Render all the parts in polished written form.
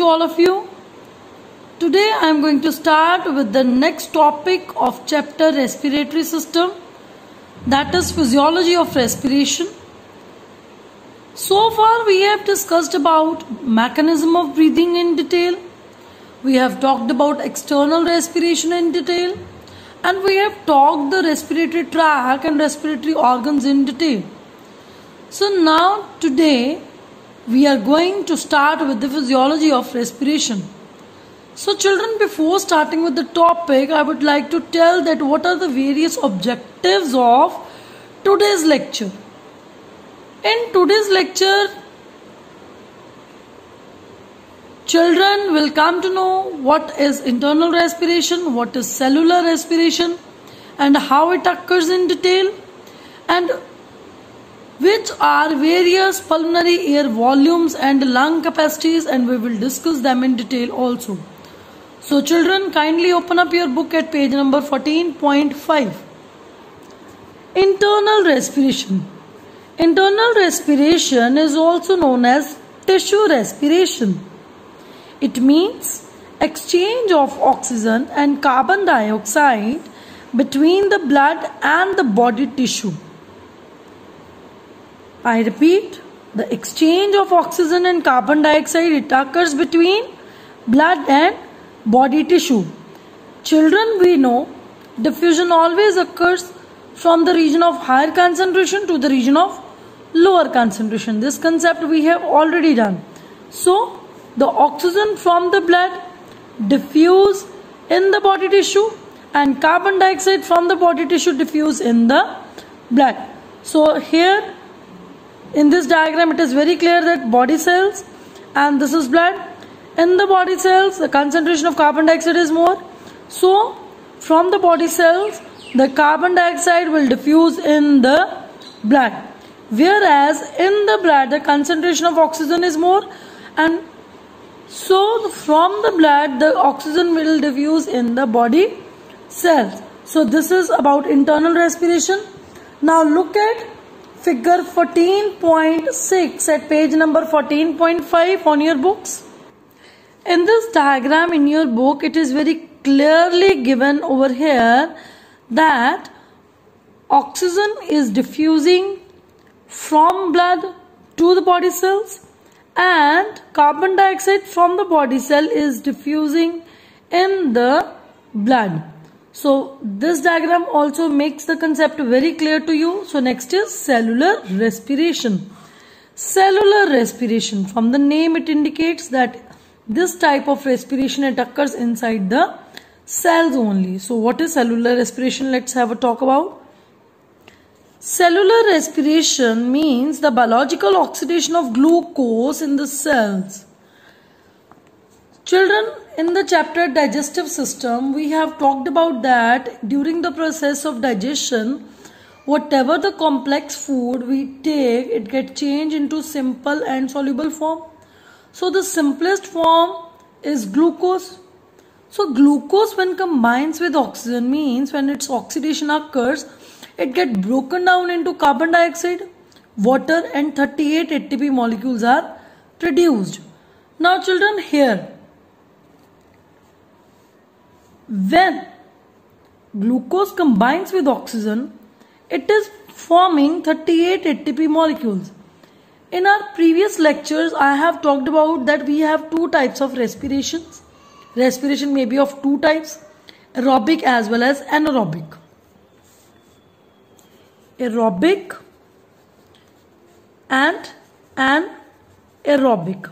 to all of you. Today I am going to start with the next topic of chapter respiratory system, that is physiology of respiration. So far we have discussed about mechanism of breathing in detail. We have talked about external respiration in detail, and we have talked the respiratory tract and respiratory organs in detail. So now today we are going to start with the physiology of respiration. So children, before starting with the topic, I would like to tell that what are the various objectives of today's lecture. In today's lecture, children will come to know what is internal respiration, what is cellular respiration, and how it occurs in detail, and which are various pulmonary air volumes and lung capacities, and we will discuss them in detail also. So children, kindly open up your book at page number 14.5. Internal respiration. Internal respiration is also known as tissue respiration. It means exchange of oxygen and carbon dioxide between the blood and the body tissue. I repeat, the exchange of oxygen and carbon dioxide, it occurs between blood and body tissue. Children, we know diffusion always occurs from the region of higher concentration to the region of lower concentration. This concept we have already done. So the oxygen from the blood diffuse in the body tissue, and carbon dioxide from the body tissue diffuse in the blood. So here in this diagram it is very clear that body cells, and this is blood. In the body cells the concentration of carbon dioxide is more, so from the body cells the carbon dioxide will diffuse in the blood, whereas in the blood the concentration of oxygen is more, and so from the blood the oxygen will diffuse in the body cells. So this is about internal respiration. Now look at figure 14.6 at page number 14.5 on your books. In this diagram in your book it is very clearly given over here that oxygen is diffusing from blood to the body cells, and carbon dioxide from the body cell is diffusing in the blood. So this diagram also makes the concept very clear to you. So next is cellular respiration. Cellular respiration, from the name it indicates that this type of respiration, it occurs inside the cells only. So what is cellular respiration? Let's have a talk about. Cellular respiration means the biological oxidation of glucose in the cells. Children, in the chapter digestive system, we have talked about that during the process of digestion, whatever the complex food we take, it gets changed into simple and soluble form. So the simplest form is glucose. So glucose when combines with oxygen, means when its oxidation occurs, it gets broken down into carbon dioxide, water, and 38 ATP molecules are produced. Now children, here when glucose combines with oxygen, it is forming 38 ATP molecules. In our previous lectures I have talked about that we have two types of respirations. Respiration may be of two types, aerobic as well as anaerobic. Aerobic and anaerobic.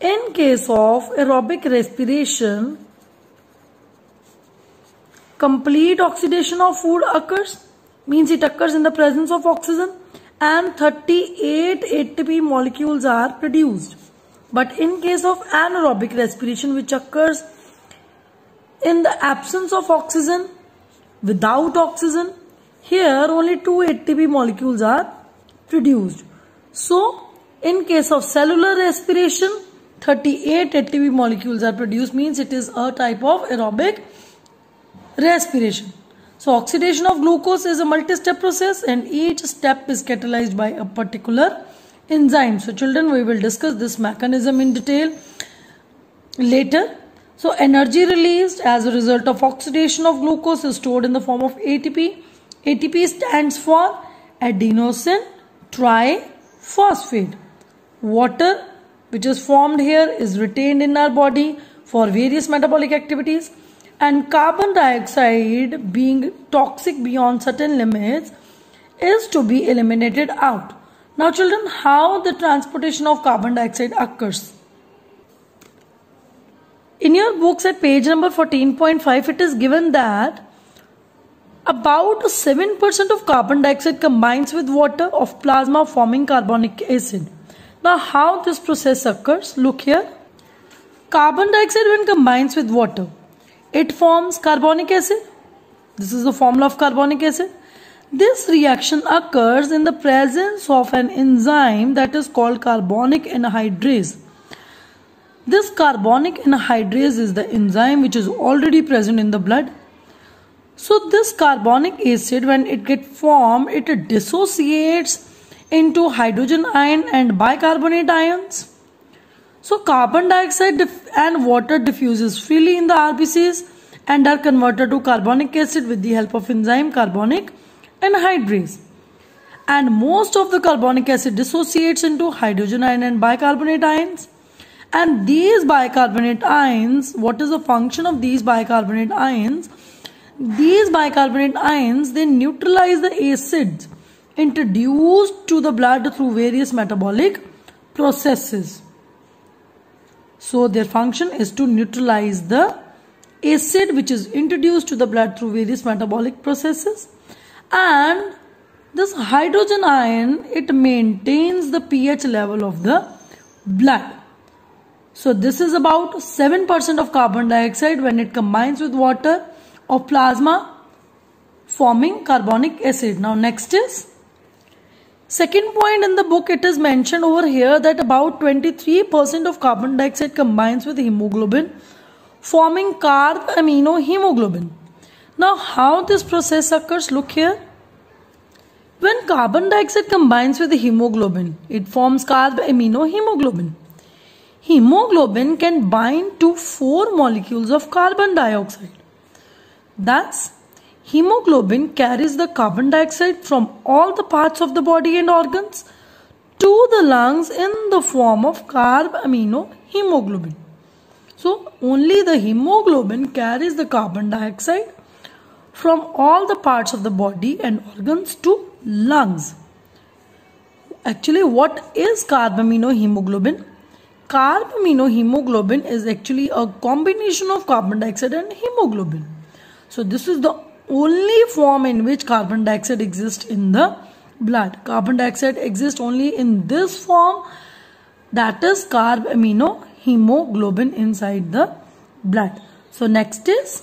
In case of aerobic respiration, complete oxidation of food occurs, means it occurs in the presence of oxygen, and 38 ATP molecules are produced. But in case of anaerobic respiration, which occurs in the absence of oxygen, without oxygen, here only 2 ATP molecules are produced. So in case of cellular respiration, 38 ATP molecules are produced, means it is a type of aerobic respiration. So oxidation of glucose is a multi-step process, and each step is catalyzed by a particular enzyme. So children, we will discuss this mechanism in detail later. So energy released as a result of oxidation of glucose is stored in the form of ATP. ATP stands for adenosine triphosphate. Water which is formed here is retained in our body for various metabolic activities, and carbon dioxide, being toxic beyond certain limits, is to be eliminated out. Now children, how the transportation of carbon dioxide occurs? In your books at page number 14.5, it is given that about 7% of carbon dioxide combines with water of plasma forming carbonic acid. Now how this process occurs? Look here. Carbon dioxide when combines with water, it forms carbonic acid. This is the formula of carbonic acid. This reaction occurs in the presence of an enzyme that is called carbonic anhydrase. This carbonic anhydrase is the enzyme which is already present in the blood. So this carbonic acid, when it gets formed, it dissociates into hydrogen ion and bicarbonate ions. So carbon dioxide and water diffuses freely in the RBCs and are converted to carbonic acid with the help of enzyme carbonic anhydrase. And most of the carbonic acid dissociates into hydrogen ion and bicarbonate ions. And these bicarbonate ions, what is the function of these bicarbonate ions? These bicarbonate ions, they neutralize the acids introduced to the blood through various metabolic processes. So their function is to neutralize the acid which is introduced to the blood through various metabolic processes. And this hydrogen ion, it maintains the pH level of the blood. So this is about 7% of carbon dioxide when it combines with water or plasma forming carbonic acid. Now next is second point in the book. It is mentioned over here that about 23% of carbon dioxide combines with hemoglobin forming carbamino hemoglobin. Now how this process occurs? Look here. When carbon dioxide combines with the hemoglobin, it forms carbamino hemoglobin. Hemoglobin can bind to 4 molecules of carbon dioxide. Thus, hemoglobin carries the carbon dioxide from all the parts of the body and organs to the lungs in the form of carbamino hemoglobin. So only the hemoglobin carries the carbon dioxide from all the parts of the body and organs to lungs. Actually, what is carbamino hemoglobin? Carbamino hemoglobin is actually a combination of carbon dioxide and hemoglobin. So this is the only form in which carbon dioxide exists in the blood. Carbon dioxide exists only in this form, that is carbamino hemoglobin inside the blood. So next is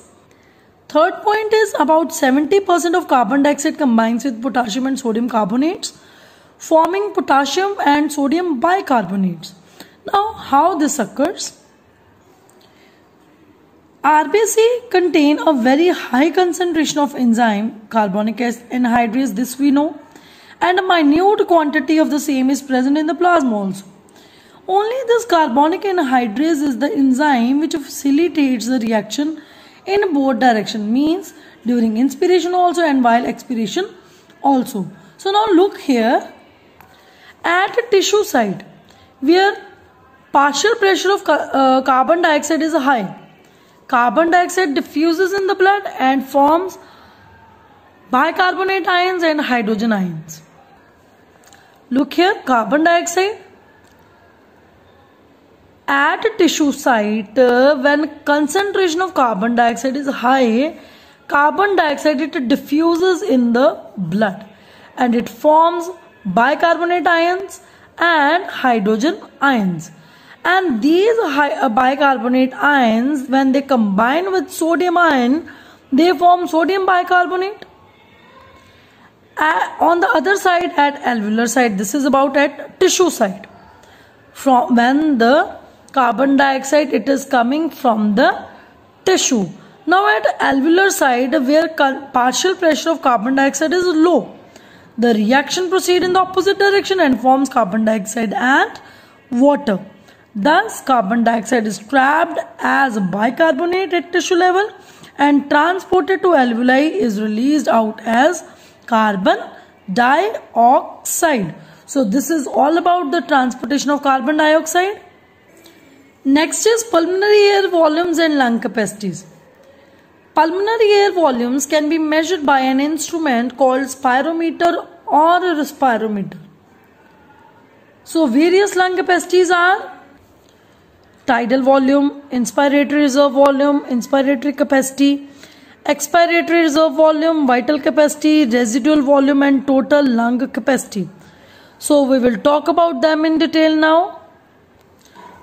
third point is about 70% of carbon dioxide combines with potassium and sodium carbonates, forming potassium and sodium bicarbonates. Now how this occurs? RBC contain a very high concentration of enzyme carbonic anhydrase, this we know, and a minute quantity of the same is present in the plasma also. Only this carbonic anhydrase is the enzyme which facilitates the reaction in both direction, means during inspiration also and while expiration also. So now look here at a tissue site where partial pressure of carbon dioxide is high. Carbon dioxide diffuses in the blood and forms bicarbonate ions and hydrogen ions. Look here, carbon dioxide at a tissue site, when concentration of carbon dioxide is high, carbon dioxide, it diffuses in the blood and it forms bicarbonate ions and hydrogen ions. And these bicarbonate ions, when they combine with sodium ion, they form sodium bicarbonate. On the other side, at alveolar side, this is about at tissue side, from when the carbon dioxide, it is coming from the tissue. Now at alveolar side, where partial pressure of carbon dioxide is low, The reaction proceeds in the opposite direction and forms carbon dioxide and water. Thus, carbon dioxide is trapped as bicarbonate at tissue level and transported to alveoli is released out as carbon dioxide. So, this is all about the transportation of carbon dioxide. Next is pulmonary air volumes and lung capacities. Pulmonary air volumes can be measured by an instrument called spirometer or a respirometer. So, various lung capacities are tidal volume, inspiratory reserve volume, inspiratory capacity, expiratory reserve volume, vital capacity, residual volume and total lung capacity. So, we will talk about them in detail now.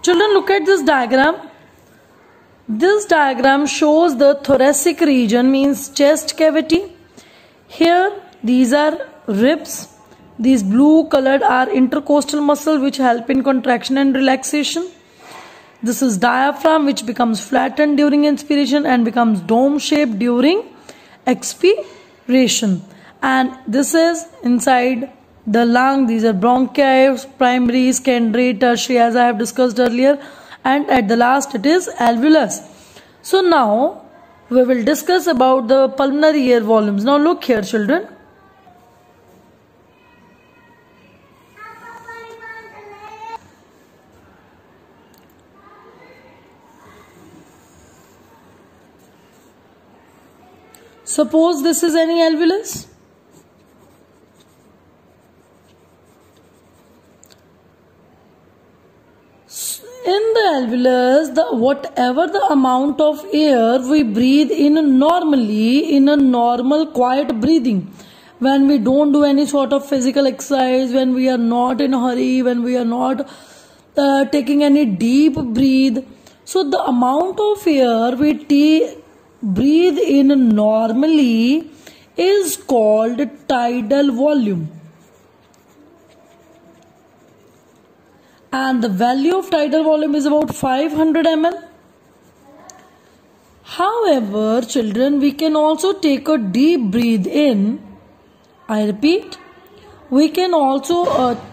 Children, look at this diagram. This diagram shows the thoracic region, means chest cavity. Here, these are ribs. These blue colored are intercostal muscle which help in contraction and relaxation. This is diaphragm which becomes flattened during inspiration and becomes dome shaped during expiration. And this is inside the lung. These are bronchi, primary, secondary, tertiary as I have discussed earlier. And at the last it is alveolus. So now we will discuss about the pulmonary air volumes. Now look here, children. Suppose this is any alveolus. In the alveolus, whatever the amount of air we breathe in normally, in a normal quiet breathing, when we don't do any sort of physical exercise, when we are not in a hurry, when we are not taking any deep breath. So the amount of air we breathe in normally is called tidal volume, and the value of tidal volume is about 500 ml. However, children, we can also take a deep breath in. I repeat, we can also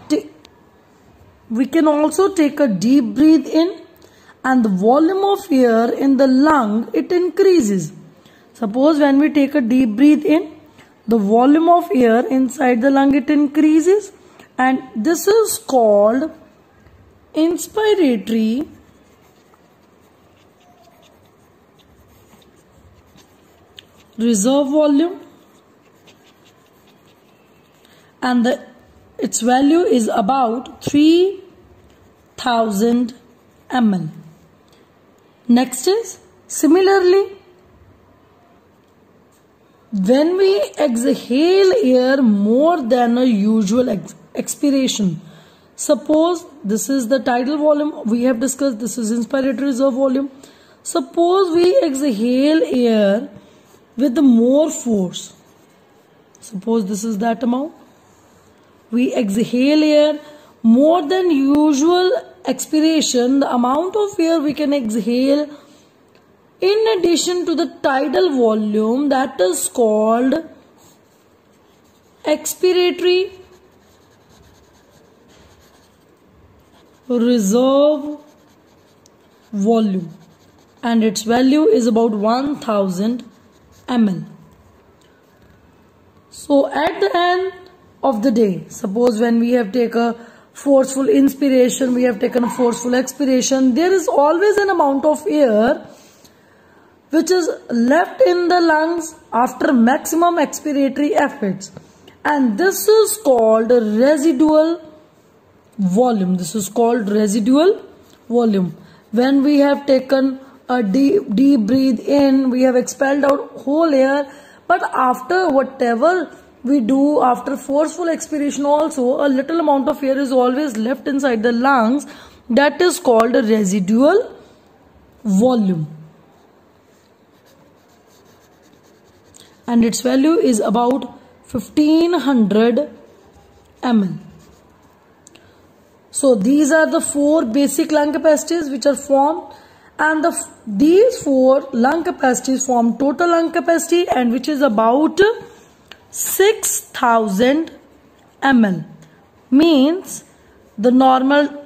take a deep breath in, and the volume of air in the lung, it increases. Suppose when we take a deep breath in, the volume of air inside the lung, it increases, and this is called inspiratory reserve volume, and its value is about 3000 ml. Next is, similarly, when we exhale air more than a usual expiration. Suppose this is the tidal volume we have discussed, this is inspiratory reserve volume. Suppose we exhale air with more force. Suppose this is that amount. We exhale air more than usual expiration. The amount of air we can exhale in addition to the tidal volume, that is called expiratory reserve volume, and its value is about 1000 ml. So at the end of the day, suppose when we have taken forceful inspiration, we have taken a forceful expiration, there is always an amount of air which is left in the lungs after maximum expiratory efforts, and this is called residual volume. This is called residual volume. When we have taken a deep breath in, we have expelled out whole air, but after whatever we do, after forceful expiration also, a little amount of air is always left inside the lungs. That is called a residual volume, and its value is about 1500 ml. So these are the four basic lung capacities which are formed, and these four lung capacities form total lung capacity, and which is about 6000 ml means the normal,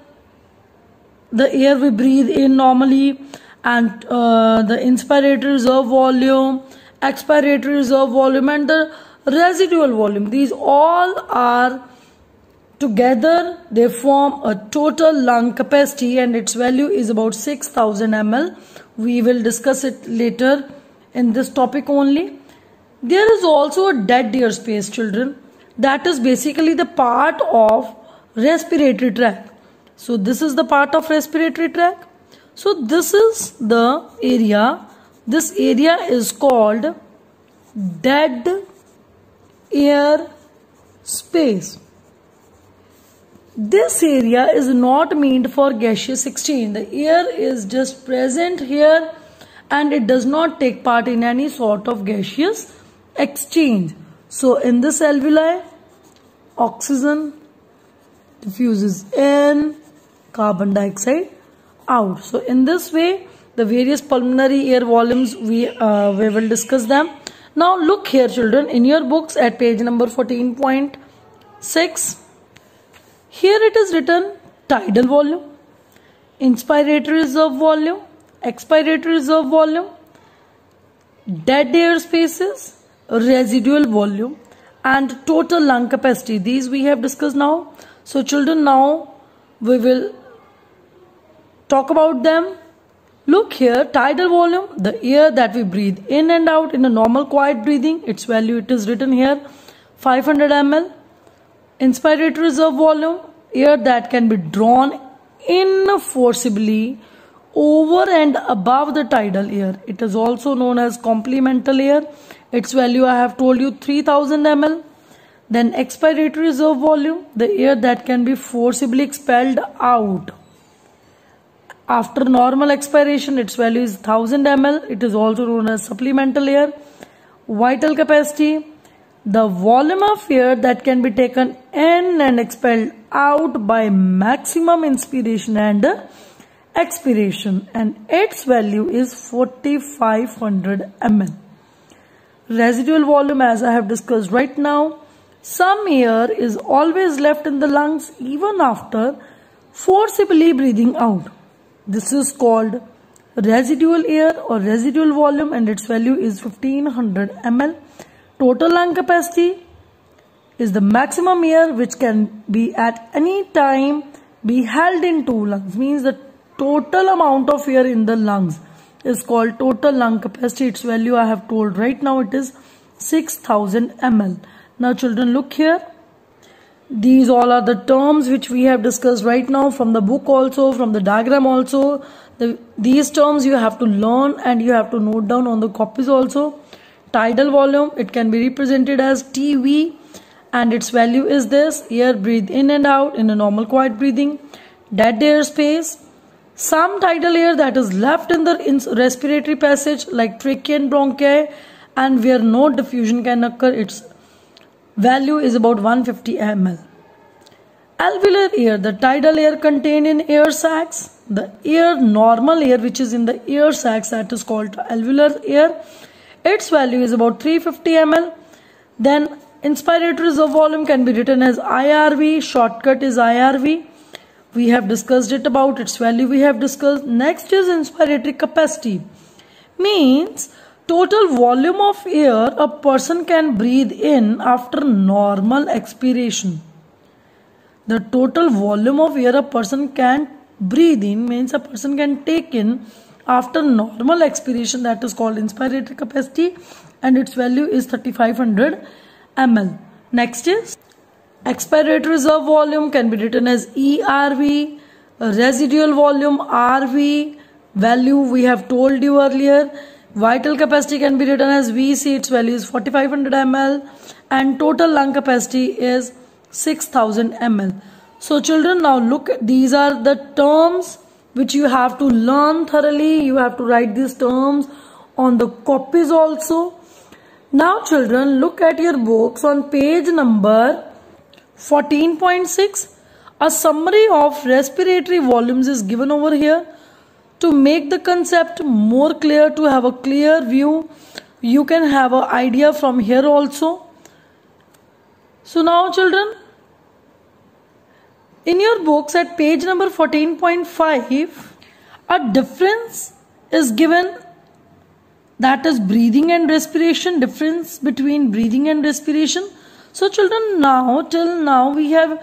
the air we breathe in normally, and the inspiratory reserve volume, expiratory reserve volume, and the residual volume. These all are together, they form a total lung capacity, and its value is about 6,000 ml. We will discuss it later in this topic only. There is also a dead air space, children. That is basically the part of respiratory tract. So this is the part of respiratory tract. So this is the area. This area is called dead air space. This area is not meant for gaseous exchange. The air is just present here and it does not take part in any sort of gaseous exchange. So in this alveoli, oxygen diffuses in, carbon dioxide out. So in this way, the various pulmonary air volumes, we will discuss them. Now look here, children, in your books at page number 14.6. Here it is written tidal volume, inspiratory reserve volume, expiratory reserve volume, dead air spaces, residual volume, and total lung capacity. These we have discussed now. So children, now we will talk about them. Look here, tidal volume, the air that we breathe in and out in a normal quiet breathing. Its value, it is written here, 500 ml. Inspiratory reserve volume, air that can be drawn in forcibly over and above the tidal air. It is also known as complemental air. Its value I have told you, 3000 ml. Then expiratory reserve volume, the air that can be forcibly expelled out after normal expiration. Its value is 1000 ml. It is also known as supplemental air. Vital capacity, the volume of air that can be taken in and expelled out by maximum inspiration and expiration, and its value is 4500 ml. Residual volume, as I have discussed right now, some air is always left in the lungs even after forcibly breathing out. This is called residual air or residual volume, and its value is 1500 ml. Total lung capacity is the maximum air which can be at any time be held in two lungs. Means the total amount of air in the lungs is called total lung capacity. Its value I have told right now, it is 6000 ml. Now children, look here. These all are the terms which we have discussed right now from the book also, from the diagram also. These terms you have to learn and you have to note down on the copies also. Tidal volume, it can be represented as TV, and its value is this, air breathed in and out in a normal quiet breathing. Dead air space, some tidal air that is left in the respiratory passage like trachea and bronchi, and where no diffusion can occur. Its value is about 150 ml. Alveolar air, the tidal air contained in air sacs. The air, normal air which is in the air sacs, that is called alveolar air. Its value is about 350 ml. Then inspiratory reserve volume can be written as IRV. Shortcut is IRV. We have discussed it about its value. We have discussed. Next is inspiratory capacity. Means total volume of air a person can breathe in after normal expiration. The total volume of air a person can breathe in, means a person can take in after normal expiration, that is called inspiratory capacity, and its value is 3500 ml. Next is expiratory reserve volume, can be written as ERV, residual volume RV, value we have told you earlier. Vital capacity can be written as VC, its value is 4500 ml, and total lung capacity is 6000 ml. So children, now look, these are the terms which you have to learn thoroughly. You have to write these terms on the copies also. Now children, look at your books on page number 14.6. A summary of respiratory volumes is given over here. To make the concept more clear, to have a clear view, you can have an idea from here also. So now children, In your books at page number 14.5, a difference is given, that is breathing and respiration, difference between breathing and respiration. So children, now till now we have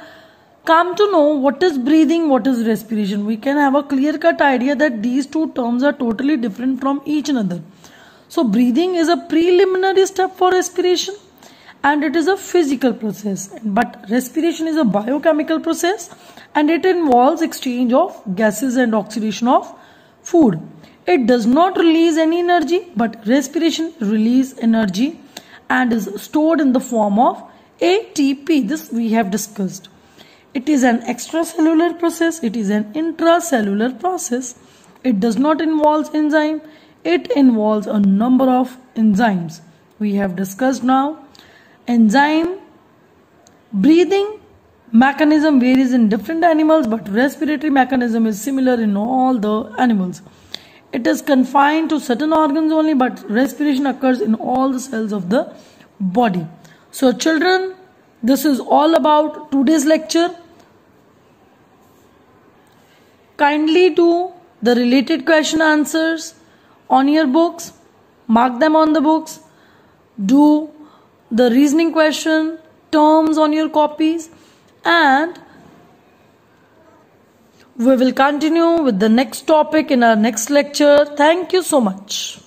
come to know what is breathing, what is respiration. We can have a clear-cut idea that these two terms are totally different from each other. So breathing is a preliminary step for respiration, and it is a physical process, but respiration is a biochemical process, and it involves exchange of gases and oxidation of food. It does not release any energy, but respiration releases energy and is stored in the form of ATP. This we have discussed. It is an extracellular process. It is an intracellular process. It does not involve enzyme. It involves a number of enzymes. We have discussed now. Enzyme breathing mechanism varies in different animals, but respiratory mechanism is similar in all the animals. It is confined to certain organs only, but respiration occurs in all the cells of the body. So children, this is all about today's lecture. Kindly do the related question answers on your books, mark them on the books, do the reasoning question terms on your copies, and we will continue with the next topic in our next lecture. Thank you so much.